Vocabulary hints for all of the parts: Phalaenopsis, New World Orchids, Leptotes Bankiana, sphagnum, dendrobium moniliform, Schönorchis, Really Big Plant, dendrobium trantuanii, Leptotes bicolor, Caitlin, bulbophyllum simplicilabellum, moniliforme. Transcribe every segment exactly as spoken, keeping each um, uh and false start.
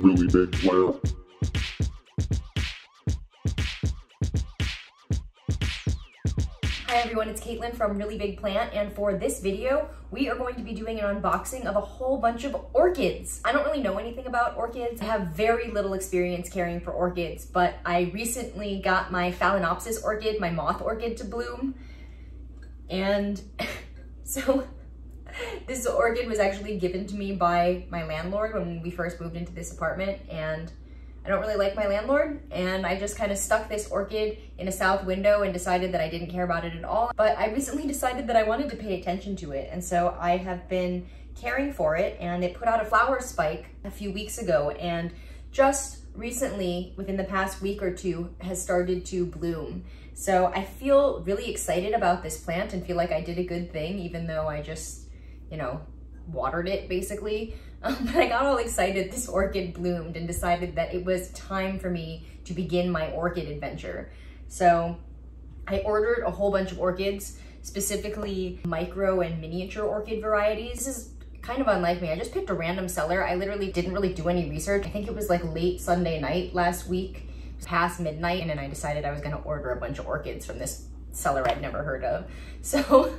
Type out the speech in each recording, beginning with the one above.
Really Big Plant. Hi everyone, it's Caitlin from Really Big Plant, and for this video, we are going to be doing an unboxing of a whole bunch of orchids. I don't really know anything about orchids. I have very little experience caring for orchids, but I recently got my Phalaenopsis orchid, my moth orchid, to bloom. And so this orchid was actually given to me by my landlord when we first moved into this apartment, and I don't really like my landlord, and I just kind of stuck this orchid in a south window and decided that I didn't care about it at all. But I recently decided that I wanted to pay attention to it, and so I have been caring for it, and it put out a flower spike a few weeks ago, and just recently, within the past week or two, has started to bloom. So I feel really excited about this plant and feel like I did a good thing, even though I just, you know, watered it basically. Um, but I got all excited this orchid bloomed and decided that it was time for me to begin my orchid adventure. So I ordered a whole bunch of orchids, specifically micro and miniature orchid varieties. This is kind of unlike me. I just picked a random seller. I literally didn't really do any research. I think it was like late Sunday night last week, past midnight, and then I decided I was gonna order a bunch of orchids from this seller I'd never heard of. So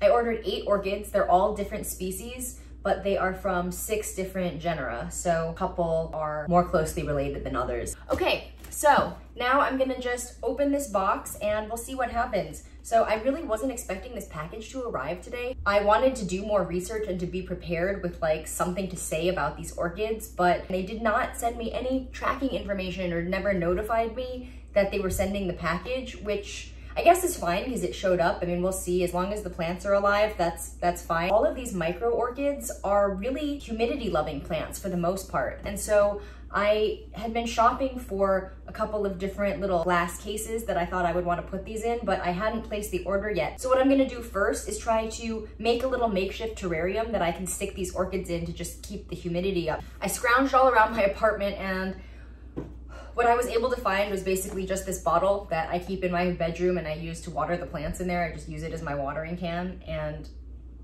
I ordered eight orchids. They're all different species, but they are from six different genera, so a couple are more closely related than others. Okay, so now I'm gonna just open this box and we'll see what happens. So I really wasn't expecting this package to arrive today. I wanted to do more research and to be prepared with like something to say about these orchids, but they did not send me any tracking information or never notified me that they were sending the package, which I guess it's fine because it showed up. I mean, we'll see. As long as the plants are alive, that's that's fine. All of these micro orchids are really humidity-loving plants for the most part. And so I had been shopping for a couple of different little glass cases that I thought I would want to put these in, but I hadn't placed the order yet. So what I'm gonna do first is try to make a little makeshift terrarium that I can stick these orchids in to just keep the humidity up. I scrounged all around my apartment, and what I was able to find was basically just this bottle that I keep in my bedroom and I use to water the plants in there. I just use it as my watering can, and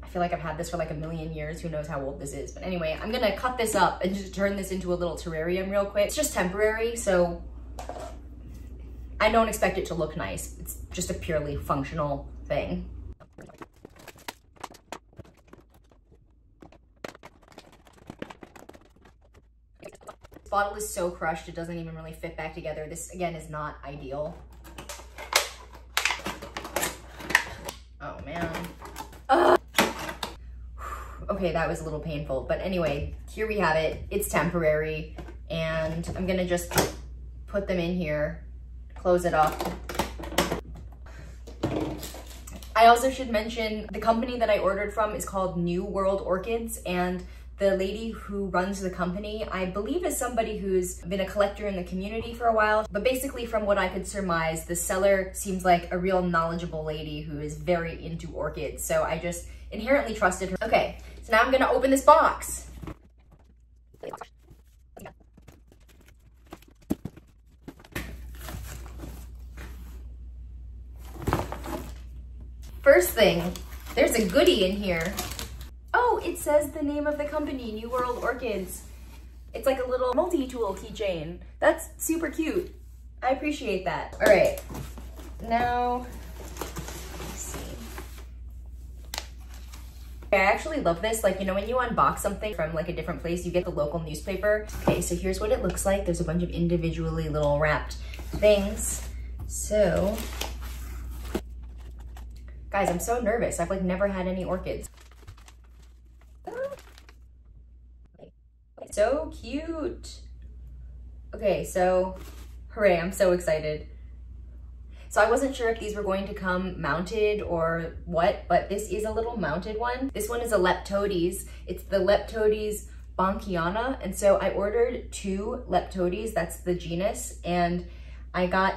I feel like I've had this for like a million years. Who knows how old this is? But anyway, I'm gonna cut this up and just turn this into a little terrarium real quick. It's just temporary, so I don't expect it to look nice. It's just a purely functional thing. Bottle is so crushed, it doesn't even really fit back together. This, again, is not ideal. Oh, man. Ugh. Okay, that was a little painful. But anyway, here we have it. It's temporary, and I'm gonna just put them in here, close it up. I also should mention the company that I ordered from is called New World Orchids, and the lady who runs the company, I believe, is somebody who's been a collector in the community for a while. But basically, from what I could surmise, the seller seems like a real knowledgeable lady who is very into orchids. So I just inherently trusted her. Okay, so now I'm gonna open this box. First thing, there's a goodie in here. It says the name of the company, New World Orchids. It's like a little multi-tool keychain. That's super cute. I appreciate that. All right, now, let's see. I actually love this. Like, you know, when you unbox something from like a different place, you get the local newspaper. Okay, so here's what it looks like. There's a bunch of individually little wrapped things. So, guys, I'm so nervous. I've like never had any orchids. So cute. Okay, so hooray, I'm so excited. So I wasn't sure if these were going to come mounted or what, but this is a little mounted one. This one is a Leptotes. It's the Leptotes Bankiana, and so I ordered two Leptotes, that's the genus, and I got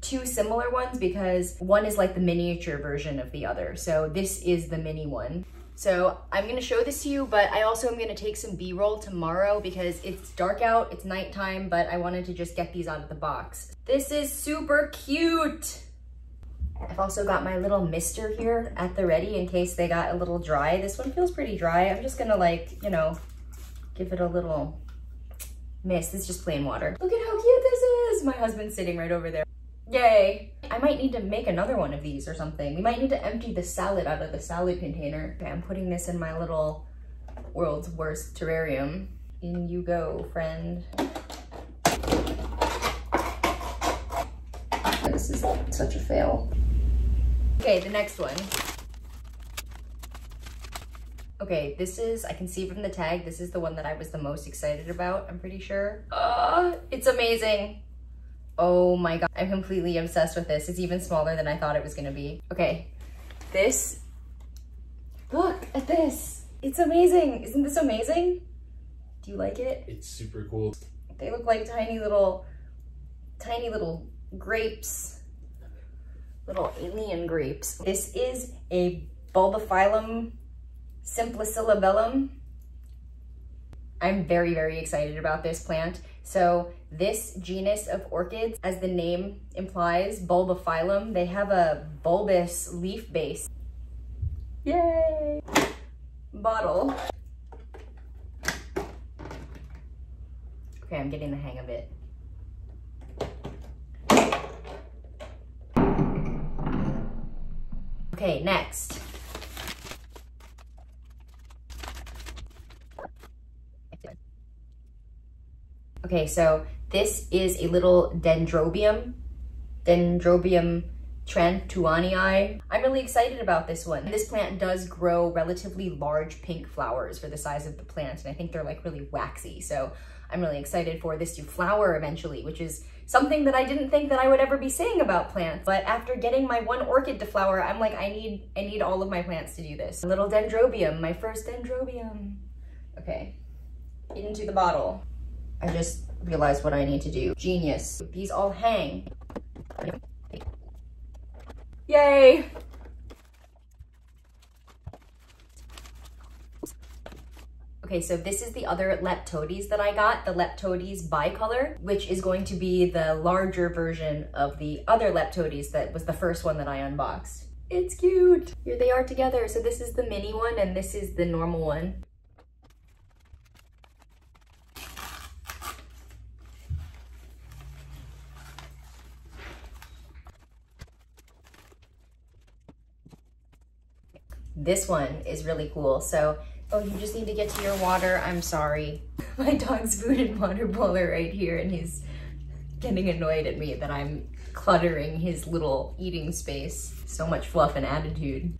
two similar ones because one is like the miniature version of the other. So this is the mini one. So I'm gonna show this to you, but I also am gonna take some B-roll tomorrow because it's dark out, it's nighttime, but I wanted to just get these out of the box. This is super cute. I've also got my little mister here at the ready in case they got a little dry. This one feels pretty dry. I'm just gonna like, you know, give it a little mist. It's just plain water. Look at how cute this is. My husband's sitting right over there. Yay. I might need to make another one of these or something. We might need to empty the salad out of the salad container. Okay, I'm putting this in my little world's worst terrarium. In you go, friend. This is such a fail. Okay, the next one. Okay, this is, I can see from the tag, this is the one that I was the most excited about, I'm pretty sure. Oh, it's amazing. Oh my God, I'm completely obsessed with this. It's even smaller than I thought it was gonna be. Okay, this, look at this. It's amazing, isn't this amazing? Do you like it? It's super cool. They look like tiny little, tiny little grapes, little alien grapes. This is a bulbophyllum simplicilabellum. I'm very, very excited about this plant. So this genus of orchids, as the name implies, bulbophyllum, they have a bulbous leaf base. Yay! Bottle. Okay, I'm getting the hang of it. Okay, next. Okay, so this is a little dendrobium, dendrobium trantuanii. I'm really excited about this one. This plant does grow relatively large pink flowers for the size of the plant, and I think they're like really waxy. So I'm really excited for this to flower eventually, which is something that I didn't think that I would ever be saying about plants. But after getting my one orchid to flower, I'm like, I need, I need all of my plants to do this. A little dendrobium, my first dendrobium. Okay, into the bottle. I just realized what I need to do. Genius. These all hang. Yay! Okay, so this is the other Leptotes that I got, the Leptotes bicolor, which is going to be the larger version of the other Leptotes that was the first one that I unboxed. It's cute! Here they are together. So this is the mini one and this is the normal one. This one is really cool. So, oh, you just need to get to your water. I'm sorry. My dog's food and water bowler right here, and he's getting annoyed at me that I'm cluttering his little eating space. So much fluff and attitude.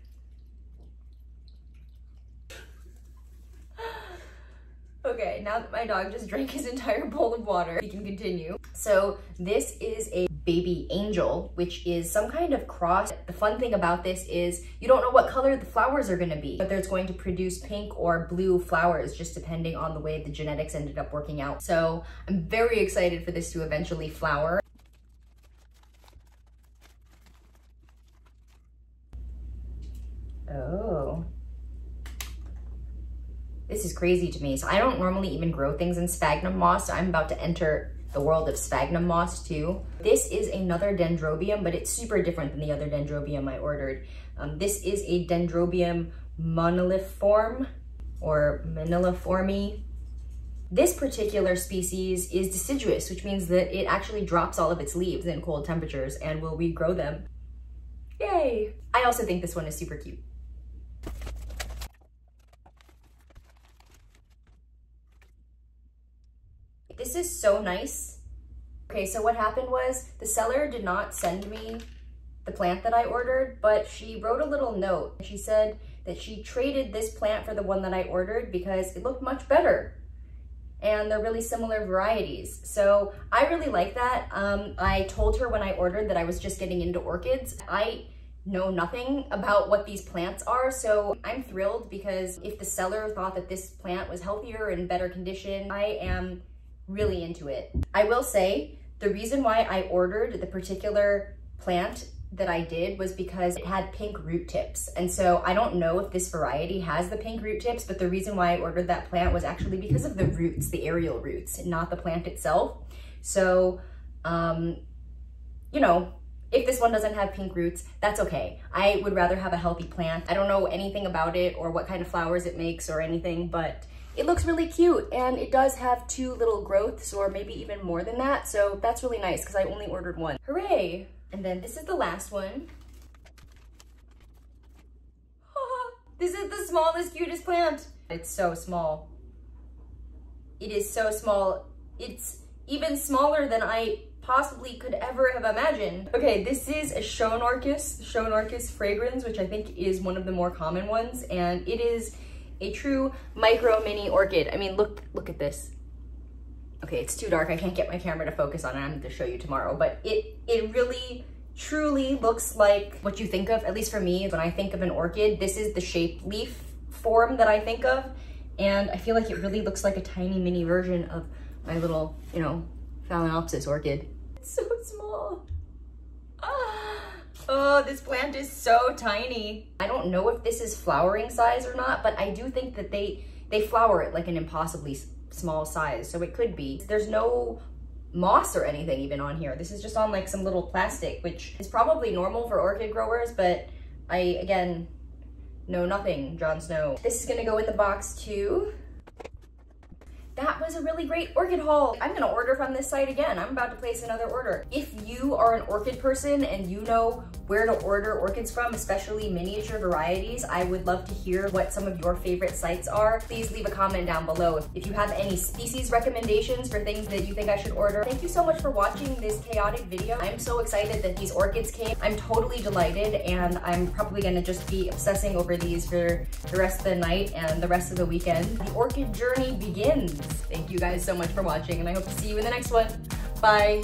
Okay, now that my dog just drank his entire bowl of water, he can continue. So this is a baby angel, which is some kind of cross. The fun thing about this is you don't know what color the flowers are gonna be, whether it's going to produce pink or blue flowers, just depending on the way the genetics ended up working out. So I'm very excited for this to eventually flower. Oh. This is crazy to me. So I don't normally even grow things in sphagnum moss, so I'm about to enter the world of sphagnum moss too. This is another dendrobium, but it's super different than the other dendrobium I ordered. Um, this is a dendrobium moniliform or moniliforme. This particular species is deciduous, which means that it actually drops all of its leaves in cold temperatures and will regrow them. Yay! I also think this one is super cute. This is so nice. Okay, so what happened was the seller did not send me the plant that I ordered, but she wrote a little note. She said that she traded this plant for the one that I ordered because it looked much better. And they're really similar varieties. So I really like that. Um, I told her when I ordered that I was just getting into orchids. I know nothing about what these plants are, so I'm thrilled because if the seller thought that this plant was healthier and better condition, I am really into it. I will say the reason why I ordered the particular plant that I did was because it had pink root tips. And so I don't know if this variety has the pink root tips, but the reason why I ordered that plant was actually because of the roots, the aerial roots, not the plant itself. So, um, you know, if this one doesn't have pink roots, that's okay. I would rather have a healthy plant. I don't know anything about it or what kind of flowers it makes or anything, but it looks really cute, and it does have two little growths, or maybe even more than that, so that's really nice because I only ordered one. Hooray! And then this is the last one. This is the smallest, cutest plant. It's so small. It is so small. It's even smaller than I possibly could ever have imagined. Okay, this is a Schönorchis, Schönorchis fragrans, which I think is one of the more common ones, and it is a true micro mini orchid. I mean, look, look at this. Okay, it's too dark. I can't get my camera to focus on it. I'm going to show you tomorrow, but it, it really truly looks like what you think of, at least for me, when I think of an orchid, this is the shape leaf form that I think of. And I feel like it really looks like a tiny mini version of my little, you know, Phalaenopsis orchid. It's so small. Oh, this plant is so tiny. I don't know if this is flowering size or not, but I do think that they, they flower it like an impossibly small size, so it could be. There's no moss or anything even on here. This is just on like some little plastic, which is probably normal for orchid growers, but I, again, know nothing, Jon Snow. This is gonna go in the box too. That was a really great orchid haul. I'm gonna order from this site again. I'm about to place another order. If you are an orchid person and you know where to order orchids from, especially miniature varieties, I would love to hear what some of your favorite sites are. Please leave a comment down below. If you have any species recommendations for things that you think I should order, thank you so much for watching this chaotic video. I'm so excited that these orchids came. I'm totally delighted, and I'm probably gonna just be obsessing over these for the rest of the night and the rest of the weekend. The orchid journey begins. Thank you guys so much for watching, and I hope to see you in the next one. Bye.